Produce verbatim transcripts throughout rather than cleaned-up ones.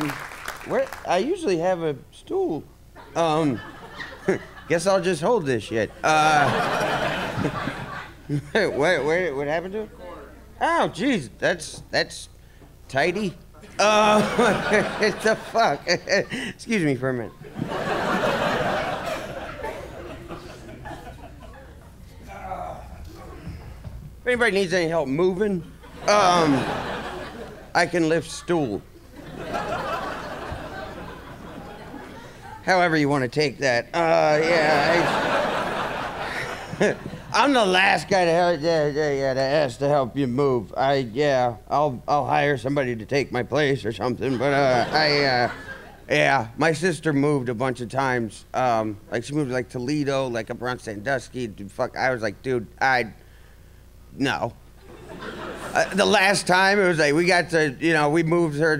Um, where I usually have a stool. Um, guess I'll just hold this shit. Uh, wait, wait, what happened to it? Oh, jeez, that's that's tidy. Uh, what the fuck? Excuse me for a minute. If anybody needs any help moving, um, I can lift stool. However you want to take that. Uh, yeah. I, I'm the last guy to help, yeah, yeah, yeah, to ask to help you move. I, yeah, I'll, I'll hire somebody to take my place or something. But uh, I, uh, yeah, my sister moved a bunch of times. Um, like she moved to, like Toledo, like up around Sandusky. Dude, fuck, I was like, dude, I, no. Uh, the last time it was like we got to, you know, we moved her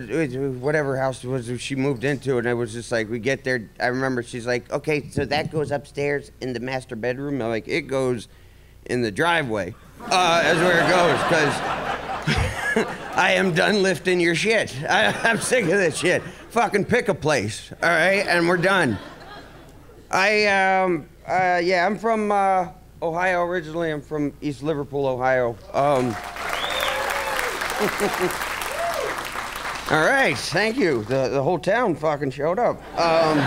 whatever house it was she moved into, and it was just like we get there. I remember she's like, okay, so that goes upstairs in the master bedroom. I'm like, it goes in the driveway. Uh, that's where it goes, because I am done lifting your shit. I, I'm sick of this shit. Fucking pick a place, all right? And we're done. I, um, uh, yeah, I'm from uh, Ohio originally. I'm from East Liverpool, Ohio. Um, all right, thank you. The, the whole town fucking showed up. Um,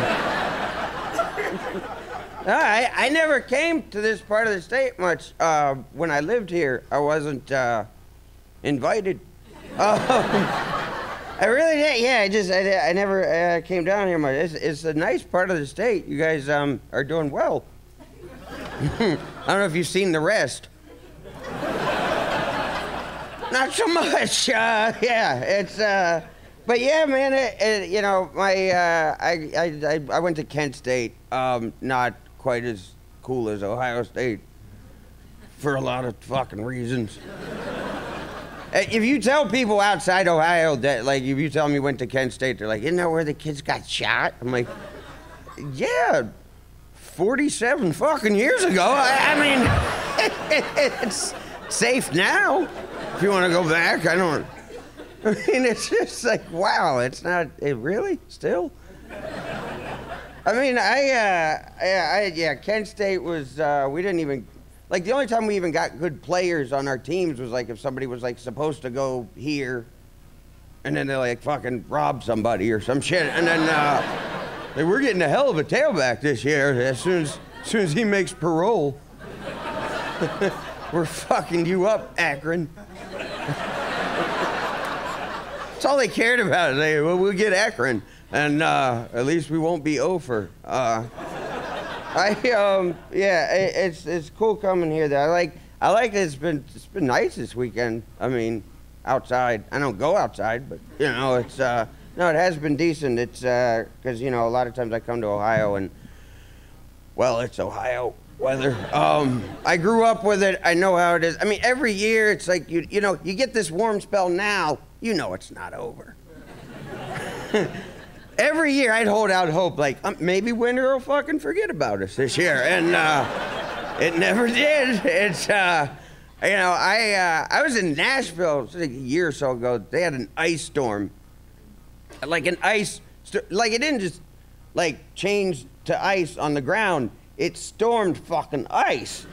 I, I never came to this part of the state much. Uh, when I lived here, I wasn't uh, invited. Um, I really did, yeah, I just, I, I never uh, came down here much. It's, it's a nice part of the state. You guys um, are doing well. I don't know if you've seen the rest. Not so much, uh, yeah, it's, uh, but yeah, man, it, it, you know, my, uh, I, I, I went to Kent State, um, not quite as cool as Ohio State, for a lot of fucking reasons. If you tell people outside Ohio that, like, if you tell them you went to Kent State, they're like, isn't that where the kids got shot? I'm like, yeah, forty-seven fucking years ago, I, I mean, it's safe now. If you want to go back, I don't. I mean, it's just like, wow, it's not. It really still. I mean, I, uh, I, I yeah, Kent State was. Uh, we didn't even like the only time we even got good players on our teams was like if somebody was like supposed to go here, and then they like fucking robbed somebody or some shit, and then uh, like, we're getting a hell of a tailback this year. As soon as, as soon as he makes parole, we're fucking you up, Akron. That's all they cared about. They, well, we'll get Akron, and uh, at least we won't be over. Uh, I um yeah, it, it's it's cool coming here. Though I like I like it's been it's been nice this weekend. I mean, outside. I don't go outside, but you know it's uh no, it has been decent. It's because uh, you know a lot of times I come to Ohio and well, it's Ohio weather. Um, I grew up with it. I know how it is. I mean, every year it's like you you know you get this warm spell now. You know it's not over. Every year I'd hold out hope, like, um, maybe winter will fucking forget about us this year. And uh, it never did. It's, uh, you know, I uh, I was in Nashville like a year or so ago. They had an ice storm. Like an ice, like it didn't just, like, change to ice on the ground. It stormed fucking ice.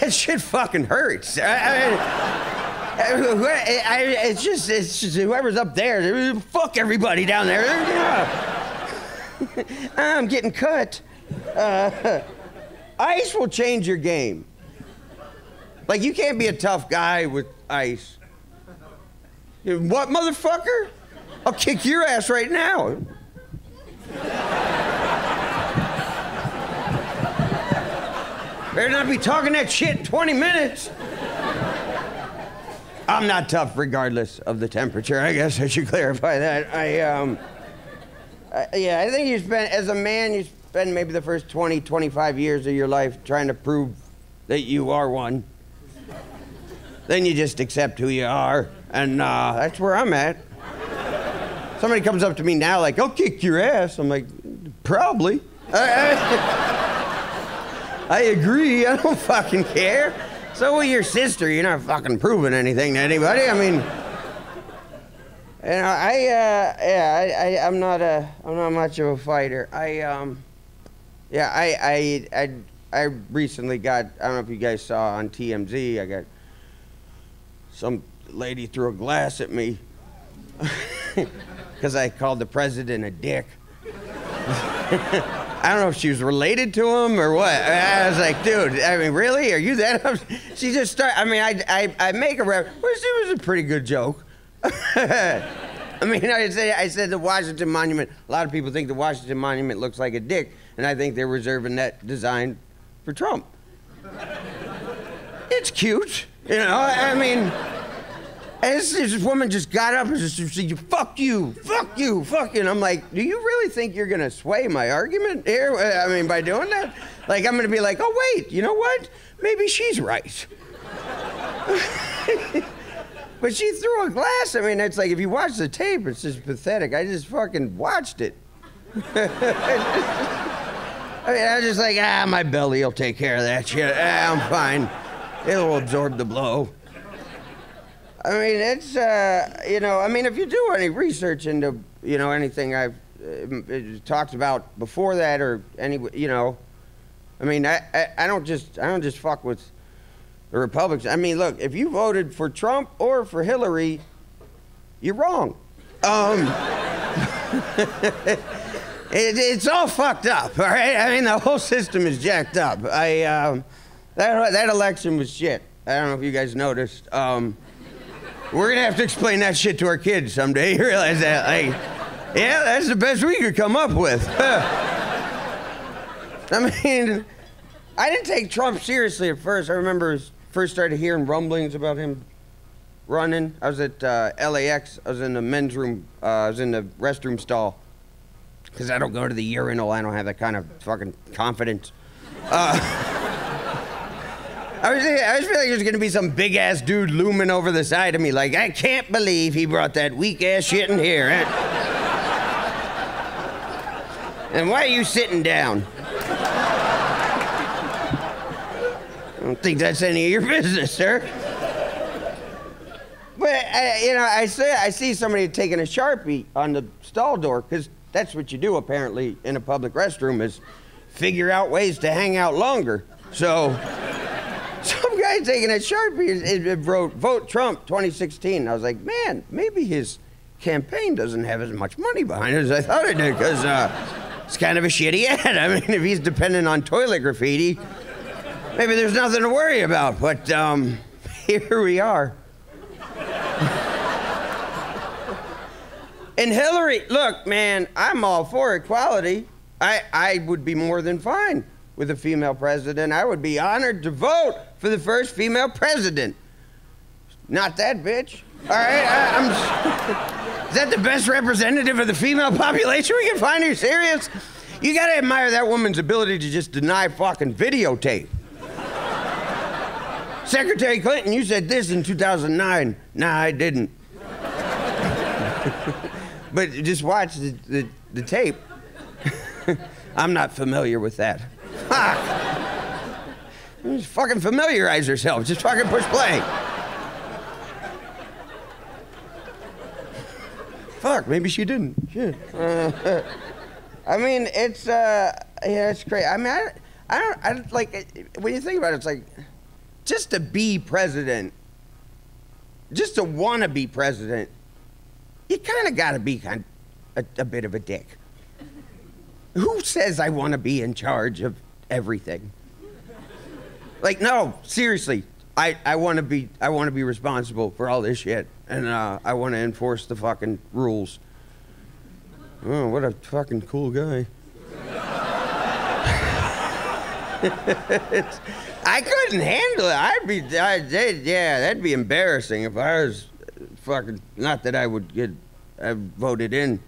That shit fucking hurts. I, I mean, it's just, it's just whoever's up there, fuck everybody down there. I'm getting cut. Uh, ice will change your game. Like, you can't be a tough guy with ice. What, motherfucker? I'll kick your ass right now. Better not be talking that shit in twenty minutes. I'm not tough regardless of the temperature. I guess I should clarify that. I, um, I, yeah, I think you spend, as a man, you spend maybe the first twenty, twenty-five years of your life trying to prove that you are one. Then you just accept who you are, and uh, that's where I'm at. Somebody comes up to me now like, I'll kick your ass. I'm like, probably. I, I, I agree, I don't fucking care. So with your sister, you're not fucking proving anything to anybody. I mean, And I, uh, yeah, I, I, I'm not a, I'm not much of a fighter. I, um, yeah, I, I, I, I recently got, I don't know if you guys saw on T M Z, I got some lady threw a glass at me because I called the president a dick. I don't know if she was related to him or what. I, mean, I was like, dude, I mean, really? Are you that up? She just started, I mean, I, I, I make a reference. Well, it was a pretty good joke. I mean, I say, I said the Washington Monument, a lot of people think the Washington Monument looks like a dick, and I think they're reserving that design for Trump. It's cute, you know, I mean, and this, this woman just got up and just said, fuck you, fuck you, fuck you, and I'm like, do you really think you're gonna sway my argument here? I mean, by doing that? Like, I'm gonna be like, oh wait, you know what? Maybe she's right. But she threw a glass. I mean, it's like, if you watch the tape, it's just pathetic. I just fucking watched it. I mean, I was just like, ah, my belly will take care of that shit. Ah, I'm fine. It'll absorb the blow. I mean, it's, uh, you know, I mean, if you do any research into, you know, anything I've uh, talked about before that or any, you know, I mean, I, I, I don't just, I don't just fuck with the Republicans. I mean, look, if you voted for Trump or for Hillary, you're wrong. Um, it, it's all fucked up, all right? I mean, the whole system is jacked up. I, um, that, that election was shit. I don't know if you guys noticed. Um, we're gonna have to explain that shit to our kids someday. You realize that? Like, yeah, that's the best we could come up with. I mean, I didn't take Trump seriously at first. I remember first started hearing rumblings about him running. I was at uh, L A X. I was in the men's room. Uh, I was in the restroom stall because I don't go to the urinal. I don't have that kind of fucking confidence. Uh, I was I was feeling like there's gonna be some big ass dude looming over the side of me, like, I can't believe he brought that weak ass shit in here. And why are you sitting down? I don't think that's any of your business, sir. But, I, you know, I see, I see somebody taking a Sharpie on the stall door, because that's what you do, apparently, in a public restroom, is figure out ways to hang out longer. So, some guy taking a Sharpie, it, it wrote, vote Trump twenty sixteen. And I was like, man, maybe his campaign doesn't have as much money behind it as I thought it did, because uh, it's kind of a shitty ad. I mean, if he's dependent on toilet graffiti, maybe there's nothing to worry about, but um, here we are. And Hillary, look, man, I'm all for equality. I, I would be more than fine with a female president. I would be honored to vote for the first female president. Not that bitch. All right, I, I'm, is that the best representative of the female population we can find? Are you serious? You gotta admire that woman's ability to just deny fucking videotape. Secretary Clinton, you said this in two thousand nine. Nah, I didn't. But just watch the, the, the tape. I'm not familiar with that. Ha! Just fucking familiarize yourself. Just fucking push play. Fuck, maybe she didn't. Shit. Uh, I mean, it's, uh, yeah, it's crazy. I mean, I, I don't, I, like, when you think about it, it's like, just to be president, just to want to be president, you kind of got to be kind of a, a bit of a dick. Who says I want to be in charge of everything? Like, no, seriously, I, I want to be I want to be responsible for all this shit, and uh, I want to enforce the fucking rules. Oh, what a fucking cool guy. I couldn't handle it. I'd be, I'd, yeah, that'd be embarrassing if I was fucking, not that I would get I voted in.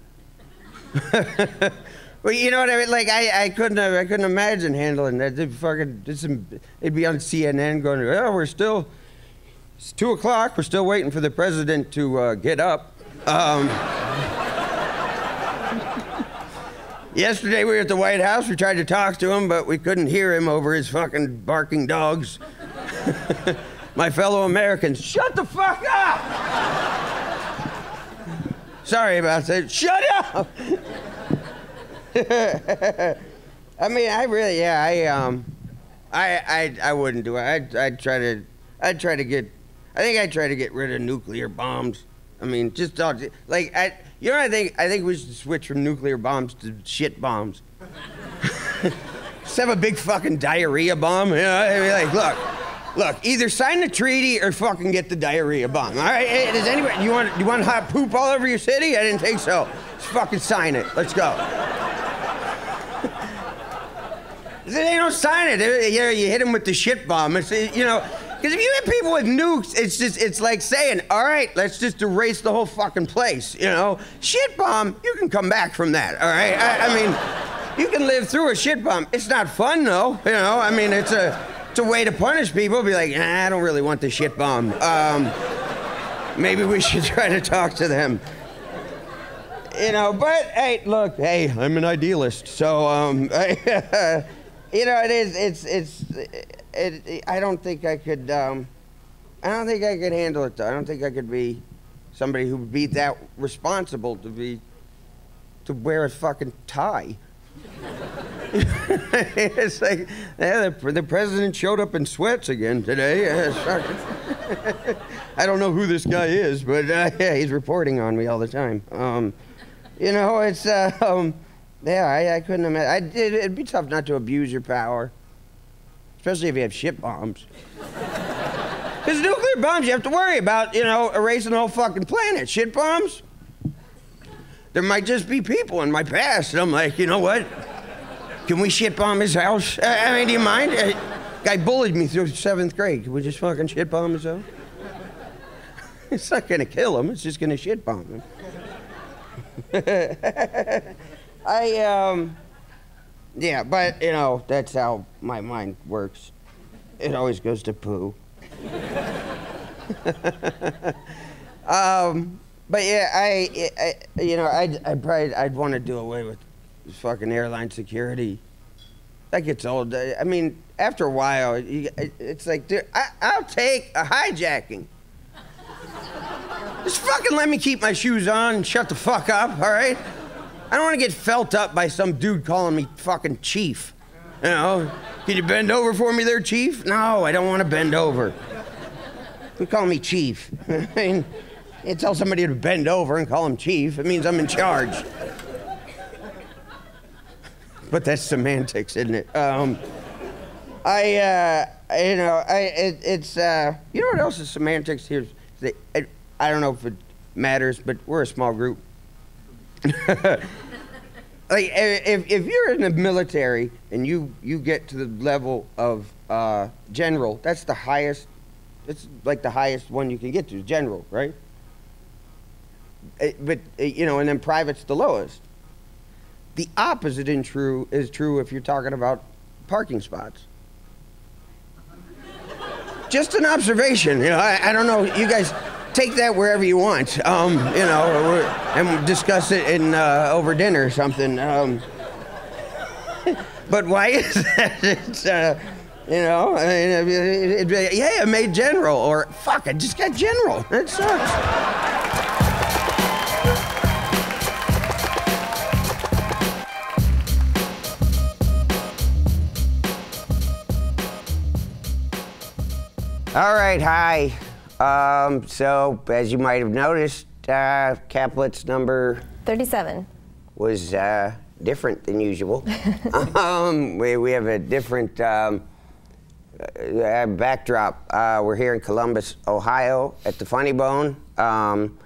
But you know what I mean? Like, I, I couldn't I couldn't imagine handling that. They'd fucking, it'd be on C N N going, oh, we're still, it's two o'clock, we're still waiting for the president to uh, get up. Um, Yesterday we were at the White House, we tried to talk to him, but we couldn't hear him over his fucking barking dogs. My fellow Americans, shut the fuck up! Sorry about that. Shut up! I mean, I really, yeah, I, um, I, I, I wouldn't do it. I'd, I'd try to, I'd try to get, I think I'd try to get rid of nuclear bombs. I mean, just, all, like, I, you know what I think? I think we should switch from nuclear bombs to shit bombs. Just have a big fucking diarrhea bomb, you know? I mean, like, look. Look, either sign the treaty or fucking get the diarrhea bomb. All right? Hey, does anybody, you want, you want hot poop all over your city? I didn't think so. Just fucking sign it. Let's go. They don't sign it. They, you know, you hit them with the shit bomb. It's, you know, because if you hit people with nukes, it's just, it's like saying, all right, let's just erase the whole fucking place. You know, shit bomb, you can come back from that. All right? I, I mean, you can live through a shit bomb. It's not fun though. You know, I mean, it's a. It's a way to punish people. Be like, nah, I don't really want the shit bomb. Um, maybe we should try to talk to them. You know, but hey, look, hey, I'm an idealist, so um, I, uh, you know, it is, it's, it's, it, it, I don't think I could, um, I don't think I could handle it though. I don't think I could be somebody who would be that responsible to be, to wear a fucking tie. It's like, yeah, the, the president showed up in sweats again today. I don't know who this guy is, but uh, yeah, he's reporting on me all the time. Um, you know, it's, uh, um, yeah, I, I couldn't imagine. I, it, it'd be tough not to abuse your power, especially if you have shit bombs. Because nuclear bombs, you have to worry about, you know, erasing the whole fucking planet. Shit bombs? There might just be people in my past, and I'm like, you know what? Can we shit bomb his house? I mean, do you mind? Uh, guy bullied me through seventh grade. Can we just fucking shit bomb his house? It's not gonna kill him. It's just gonna shit bomb him. I, um, yeah, but you know, that's how my mind works. It always goes to poo. um, but yeah, I, I, you know, I'd, I'd probably, I'd want to do away with fucking airline security. That gets old. I mean, after a while, you, it's like, dude, I, I'll take a hijacking. Just fucking let me keep my shoes on and shut the fuck up, all right? I don't want to get felt up by some dude calling me fucking chief. You know, can you bend over for me there, chief? No, I don't want to bend over. You call me chief. I mean, you tell somebody to bend over and call him chief. It means I'm in charge. But that's semantics, isn't it? Um, I, uh, you know, I, it, it's, uh, you know what else is semantics here? I, I don't know if it matters, but we're a small group. Like, if, if you're in the military and you, you get to the level of uh, general, that's the highest, it's like the highest one you can get to, general, right? But, you know, and then private's the lowest. The opposite in true is true if you're talking about parking spots. Just an observation, you know, I, I don't know, you guys take that wherever you want, um, you know, and we'll discuss it in, uh, over dinner or something. Um, but why is that? It's, uh, you know, it'd be like, yeah, I made general, or fuck, I just got general, it sucks. All right, hi. Um, so, as you might have noticed, uh, Caplet's number thirty-seven was uh, different than usual. um, we, we have a different um, uh, backdrop. Uh, we're here in Columbus, Ohio, at the Funny Bone. Um,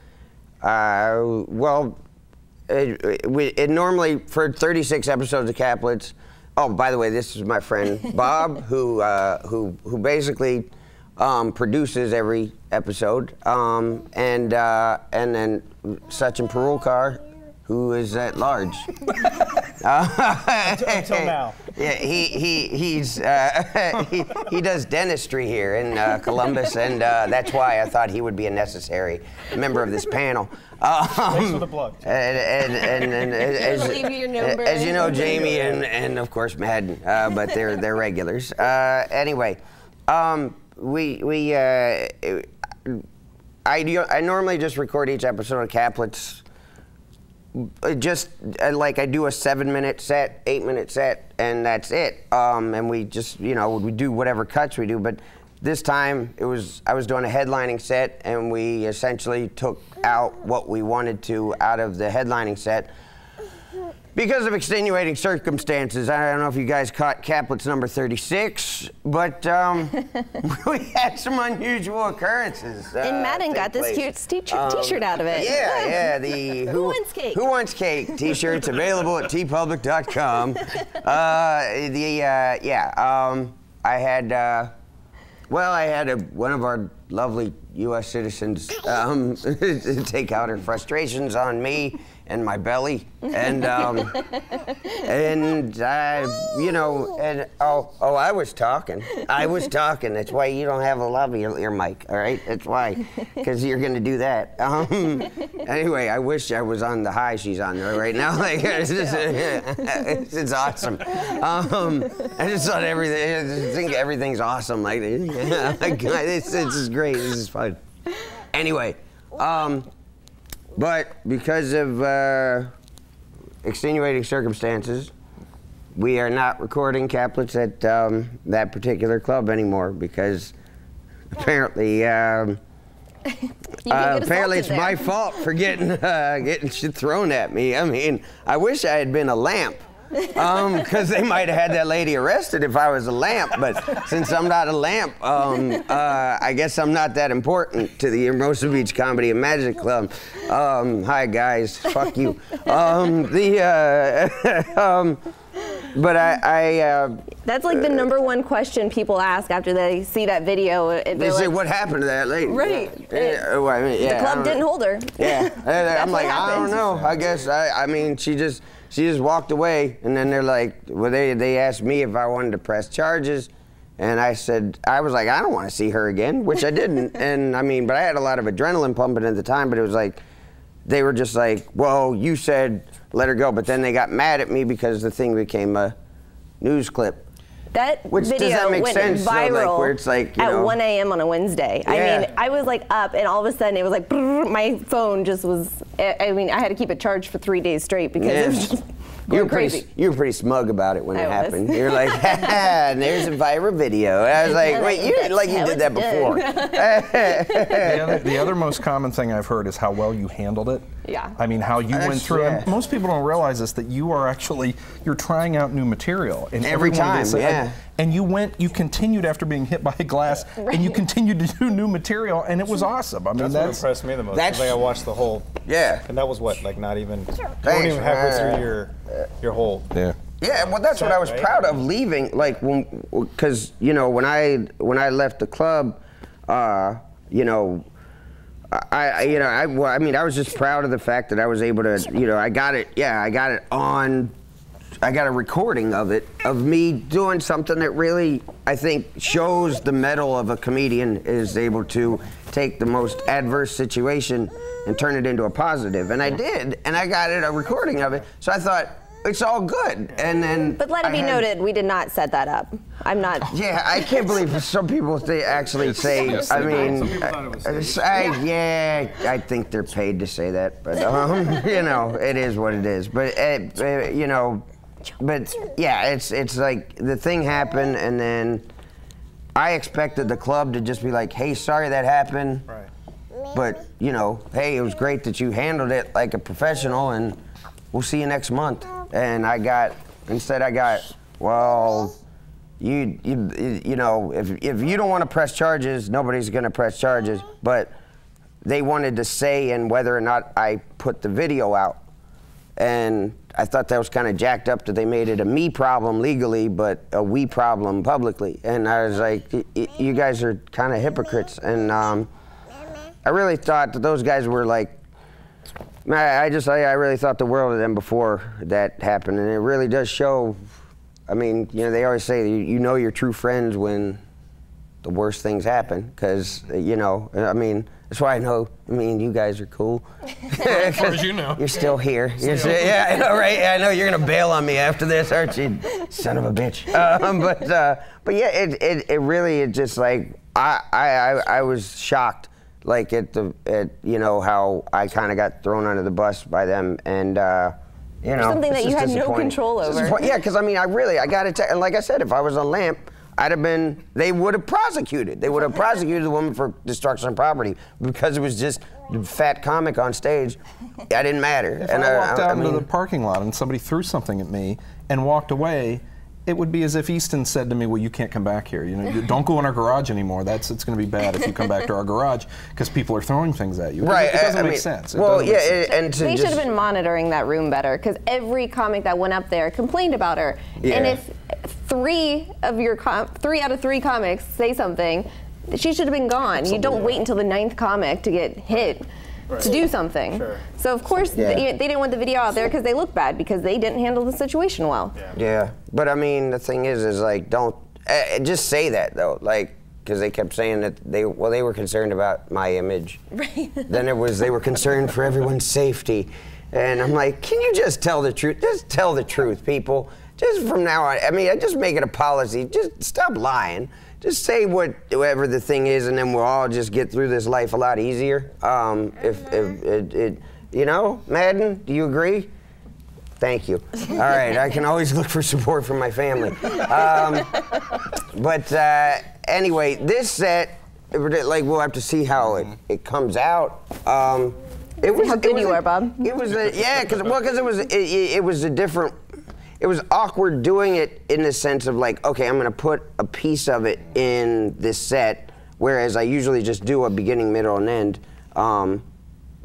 uh, well, it, it, we, it normally, for thirty-six episodes of Caplets. Oh, by the way, this is my friend Bob, who uh, who who basically. Um, produces every episode, um, and uh, and then Sachin Parulkar, who is at large. uh, Until now. Yeah, he he he's uh, he, he does dentistry here in uh, Columbus, and uh, that's why I thought he would be a necessary member of this panel. Um, Thanks for the plug. And, and, and, and, and as, as you know, Jamie and and of course Madden, uh, but they're they're regulars. Uh, anyway. Um, We, we, uh, I, I normally just record each episode of Caplets just like I do a seven minute set, eight minute set, and that's it. Um, and we just, you know, we do whatever cuts we do. But this time it was, I was doing a headlining set, and we essentially took out what we wanted to out of the headlining set. Because of extenuating circumstances, I don't know if you guys caught Caplets number thirty-six, but um, we had some unusual occurrences. Uh, and Madden got this cute t-shirt um, out of it. Yeah, yeah. The Who, Who Wants Cake? Who Wants Cake t-shirts available at t public dot com. Uh, the uh, yeah, um, I had uh, well, I had a, one of our lovely U S citizens um, take out her frustrations on me and my belly, and um, and I, you know, and oh, oh, I was talking, I was talking. That's why you don't have a lobby in your mic, all right? That's why, because you're gonna do that. Um, anyway, I wish I was on the high she's on there right now. Like, it's, just, it's, it's awesome. Um, I just thought everything, I just think everything's awesome. Like, yeah, like this, this is great. This is fun. Anyway. Um, But because of uh, extenuating circumstances, we are not recording Caplets at um, that particular club anymore, because apparently, um, uh, apparently it's there. my fault for getting uh, getting shit thrown at me. I mean, I wish I had been a lamp, because um, they might have had that lady arrested if I was a lamp. But since I'm not a lamp, um, uh, I guess I'm not that important to the Hermosa Beach Comedy and Magic Club. Um, hi guys, fuck you. Um, the uh, um, but I, I uh, that's like the number one question people ask after they see that video. And they say, like, "What happened to that lady?" Right. Yeah. Well, I mean, yeah, the club didn't hold her. Yeah. I'm like, I don't know. I guess I. I mean, she just. She just walked away, and then they're like, well, they, they asked me if I wanted to press charges, and I said, I was like, I don't want to see her again, which I didn't. And I mean, but I had a lot of adrenaline pumping at the time, but it was like, they were just like, well, you said let her go, but then they got mad at me because the thing became a news clip. That Which, video does that make went sense? viral so, like, where it's like, you at know, one A M on a Wednesday. Yeah. I mean, I was like up, and all of a sudden it was like, brrr, my phone just was. I mean, I had to keep it charged for three days straight because yeah. it was just going crazy. Pretty, you were pretty smug about it when I it was. happened. You were like, ha ha, and there's a viral video. And I was like, wait, you did like you did that before. the, other, the other most common thing I've heard is how well you handled it. Yeah. I mean, how you That's, went through it. Yeah. Most people don't realize this, that you are actually, you're trying out new material. And Every time, gets, yeah. And, and you went, you continued after being hit by a glass, right. and you continued to do new material, and it was awesome. I mean, that's, that's what impressed me the most. That's like I watched the whole. Yeah. And that was what, like not even, Thanks. you weren't even halfway through your, your whole. Yeah. Yeah, well, that's what I was proud of leaving, like, when, because, you know, when I, when I left the club, uh, you know, I, I, you know, I, well, I mean, I was just proud of the fact that I was able to, you know, I got it, yeah, I got it on, I got a recording of it, of me doing something that really, I think, shows the mettle of a comedian is able to take the most adverse situation and turn it into a positive, and I did, and I got it, a recording of it, so I thought, it's all good, and then. But let it I be had, noted, we did not set that up. I'm not. Yeah, I can't believe some people they actually say. I mean, I, I, yeah, I think they're paid to say that, but um, you know, it is what it is. But it, uh, you know, but yeah, it's it's like the thing happened, and then I expected the club to just be like, "Hey, sorry that happened," right. but you know, hey, it was great that you handled it like a professional, and we'll see you next month. And I got, instead I got, well, you, you, you know, if, if you don't want to press charges, nobody's going to press charges. But they wanted to say in whether or not I put the video out. And I thought that was kind of jacked up that they made it a me problem legally, but a we problem publicly. And I was like, y y you guys are kind of hypocrites. And um, I really thought that those guys were like, I just, I, I really thought the world of them before that happened, and it really does show. I mean, you know, they always say you, you know your true friends when the worst things happen, because, you know, I mean, that's why I know, I mean, you guys are cool. As far as you know. You're still here. You're still, yeah, I know, right? I know you're going to bail on me after this, aren't you? Son of a bitch. Um, but, uh, but yeah, it, it, it really, it just like, I, I, I, I was shocked like at the at you know how I kind of got thrown under the bus by them, and uh, you know, something that you had no control over. Yeah, because I mean, I really I got attacked, and like I said, if I was a lamp, I'd have been. They would have prosecuted. They would have prosecuted the woman for destruction of property because it was just fat comic on stage. I didn't matter. If and I walked I, out I mean, into the parking lot and somebody threw something at me and walked away, it would be as if Easton said to me, "Well, you can't come back here. You know, don't go in our garage anymore. That's it's going to be bad if you come back to our garage because people are throwing things at you." Right? It, it doesn't I make mean, sense. It well, yeah, make sense. and to they should have been monitoring that room better because every comic that went up there complained about her. Yeah. And if three of your com three out of three comics say something, she should have been gone. Absolutely. You don't wait until the ninth comic to get hit. Right. To do something. Sure. So of course yeah. they, they didn't want the video out there because they looked bad because they didn't handle the situation well. Yeah, yeah. But I mean the thing is is like don't uh, just say that though, like because they kept saying that they well they were concerned about my image. Right. Then it was they were concerned for everyone's safety, and I'm like, can you just tell the truth? Just tell the truth, people. Just from now on. I mean, I just make it a policy. Just stop lying. Just say what, whatever the thing is, and then we'll all just get through this life a lot easier. Um, if, if it, it, you know, Madden, do you agree? Thank you. All right, I can always look for support from my family. Um, but uh, anyway, this set, like, we'll have to see how it, it comes out. Um, it was how good you are, Bob. It was a, yeah, because well, because it was it, it was a different. It was awkward doing it in the sense of like, okay, I'm gonna put a piece of it in this set, whereas I usually just do a beginning, middle, and end, um,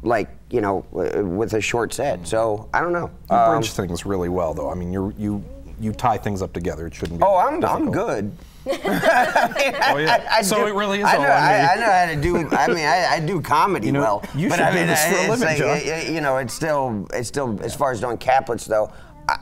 like, you know, with a short set. So, I don't know. You um, bridge things really well, though. I mean, you you you tie things up together. It shouldn't be Oh, I'm, I'm good. I mean, oh, yeah. I, I so do, it really is I all know, I, I, I know how to do, I mean, I, I do comedy you know, well. You but should I mean, do this I, for a living, like, John. It, you know, it's still, it's still, as far as doing Caplets, though, I,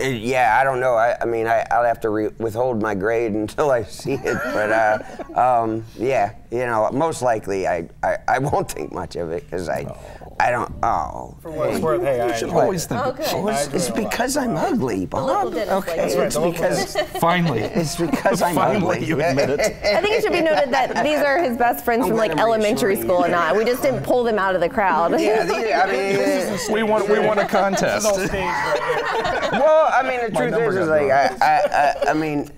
yeah, I don't know. I, I mean, I, I'll have to re withhold my grade until I see it. But uh, um, yeah, you know, most likely I, I, I won't think much of it because I oh. I don't. Oh, for what it's worth, hey, I should always think. Oh, oh, it's it's because I'm ugly, Bob. Okay, okay. Right, it's because finally, it's because I'm finally, ugly. You admit it. I think it should be noted that these are his best friends I'm from like elementary sure school, and not. We just didn't pull them out of the crowd. Yeah, these, I mean, we want we want a contest. Well, I mean, the My truth is, is like, I, I, I, I mean,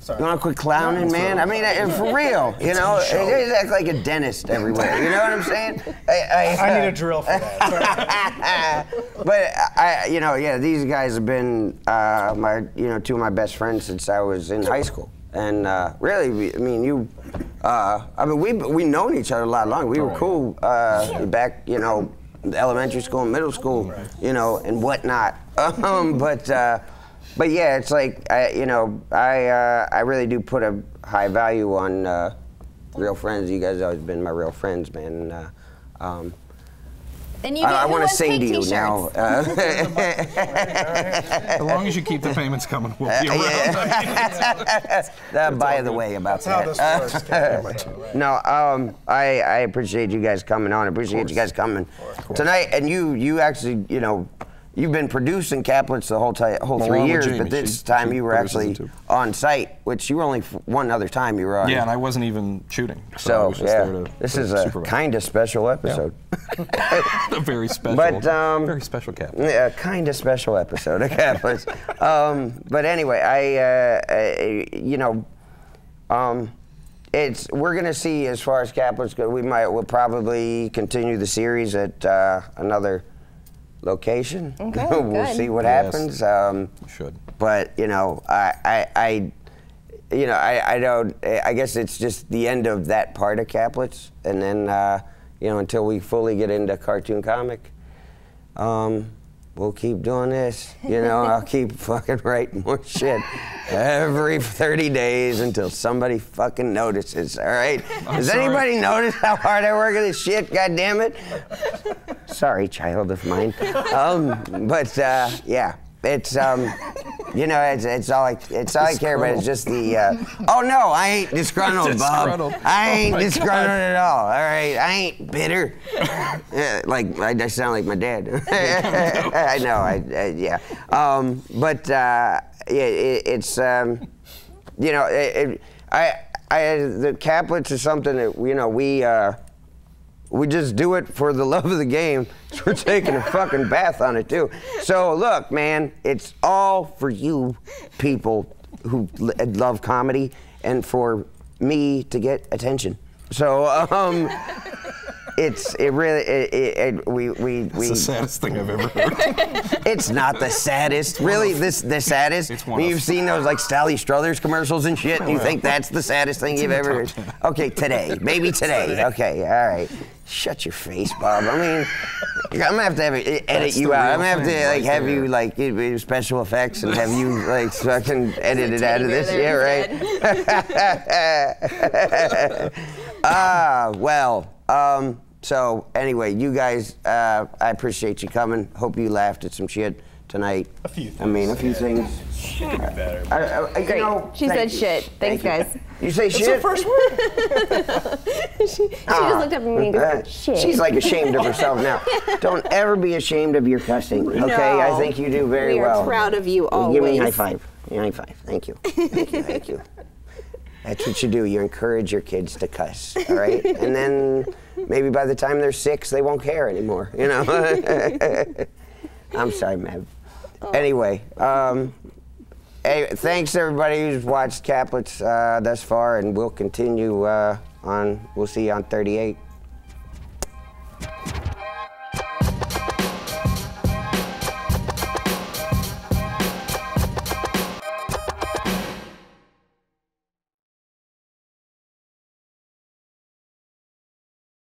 Sorry. you want to quit clowning, no, man? I mean, I, for real, you know? They act like a dentist everywhere, you know what I'm saying? I, I, I uh, need a drill for that. But, I, you know, yeah, these guys have been, uh, my, you know, two of my best friends since I was in high school. And uh, really, I mean, you, uh, I mean, we've we known each other a lot longer. We were cool uh, back, you know, elementary school and middle school, right. you know, and whatnot. Um, but, uh, but yeah, it's like, I, you know, I, uh, I really do put a high value on uh, real friends. You guys have always been my real friends, man. And, uh, um, and you I, I want to sing to you now. Uh, as long as you keep the payments coming, we'll be around. Uh, yeah. uh, by the good. way, about That's that. How this works. Uh, no, um, I, I appreciate you guys coming on. I appreciate you guys coming tonight. And you, you actually, you know, you've been producing Caplets the whole time, whole well, three years, Jamie, but this she, time she you were actually on site, which you were only f one other time you were on. Yeah, and I wasn't even shooting. So, so yeah, there to, this is a kind of special episode. Yeah. a very special, but, um, very special Caplets. A kind of special episode of Caplets. um, but anyway, I, uh, I you know, um, it's we're gonna see as far as Caplets go. We might, we'll probably continue the series at uh, another. Location. Okay, we'll good. see what yes. happens. Um, Should. But you know, I, I, I you know, I, I don't. I guess it's just the end of that part of Caplets, and then uh, you know, until we fully get into Cartoon Comic, um, we'll keep doing this. You know, I'll keep fucking writing more shit every thirty days until somebody fucking notices. All right? I'm Does sorry. anybody notice how hard I work at this shit? God damn it. Sorry, child of mine. Um, but uh, yeah, it's um, you know, it's it's all I it's all I care about is just the. Uh, oh no, I ain't disgruntled, Bob. I ain't oh disgruntled God. at all. All right, I ain't bitter. yeah, like I, I sound like my dad. I know. I, I yeah. Um, but uh, yeah, it, it's um, you know, it, it, I. I, the Caplets is something that, you know, we, uh, we just do it for the love of the game. We're taking a fucking bath on it, too. So, look, man, it's all for you people who love comedy and for me to get attention. So, um... It's it really it, it, it, we we That's we. It's the saddest thing I've ever heard. It's not the saddest, really. Of, this the saddest. It's one you've of, seen those like Sally Struthers commercials and shit. And you think that's the saddest thing it's you've ever heard? Ten. Okay, today, maybe today. Okay, all right. Shut your face, Bob. I mean, I'm gonna have to have it, edit you out. I'm gonna have to like right have there. you like it, special effects and have you like fucking so edit it out of this. Yeah, right. Ah, well. Um, so anyway, you guys, uh, I appreciate you coming. Hope you laughed at some shit tonight. A few things. I mean, a few yeah. things. Shit. Better. I, I, I, Great. You know, she said you. shit. Thanks, thank guys. You, you say That's shit? Her first word. she she ah, just looked up at me and goes, shit. She's like ashamed of herself now. Don't ever be ashamed of your cussing, okay? No. I think you do very we well. We are proud of you always. Give me a high five. A high five. Thank you. Thank you. Thank you. That's what you do. You encourage your kids to cuss, all right? And then maybe by the time they're six, they won't care anymore, you know? I'm sorry, Mav. Oh. Anyway, um, hey, thanks everybody who's watched Caplets uh, thus far, and we'll continue uh, on. We'll see you on thirty-eight.